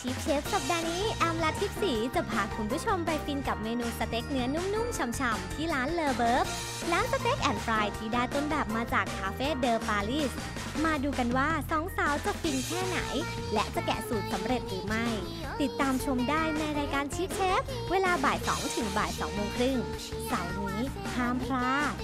ชีฟเชฟสัปดาห์นี้แอมและทิพสีจะพาคุณผู้ชมไปฟินกับเมนูสเต็กเนื้อนุ่มๆช่ำๆที่ร้านเลอเบิร์ฟร้านสเต็กแอนด์ฟรายที่ได้ต้นแบบมาจากคาเฟ่เดอปารีสมาดูกันว่าสองสาวจะฟินแค่ไหนและจะแกะสูตรสำเร็จหรือไม่ติดตามชมได้ในรายการชีฟเชฟเวลาบ่าย 2 ถึง บ่าย 2 โมงครึ่งเสาร์นี้ห้ามพลาด